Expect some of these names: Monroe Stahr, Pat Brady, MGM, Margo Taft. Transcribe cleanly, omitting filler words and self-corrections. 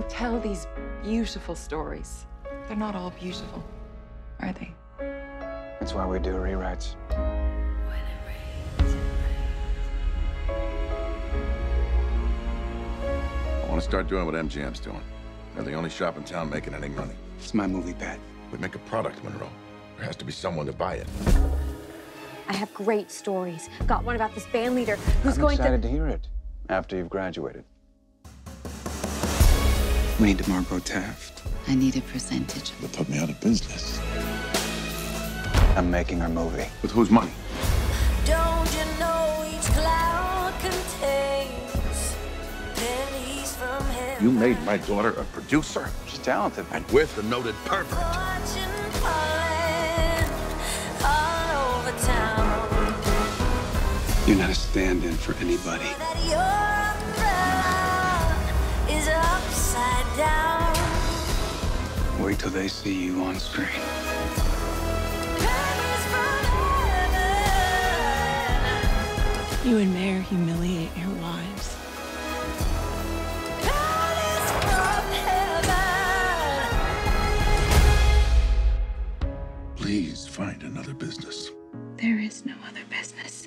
You tell these beautiful stories. They're not all beautiful, are they? That's why we do rewrites. When it rains, it rains. I want to start doing what MGM's doing. They're the only shop in town making any money. It's my movie, Pat. We make a product, Monroe. There has to be someone to buy it. I have great stories. Got one about this band leader who's going to... I'm excited to hear it after you've graduated. We need Margo Taft. I need a percentage. They put me out of business. I'm making our movie. With whose money? Don't you know each cloud contains pennies from heaven? You made my daughter a producer. She's talented. And with a noted pervert. All over town. You're not a stand-in for anybody. Down. Wait till they see you on screen. You and Mayor humiliate your wives. Please find another business. There is no other business.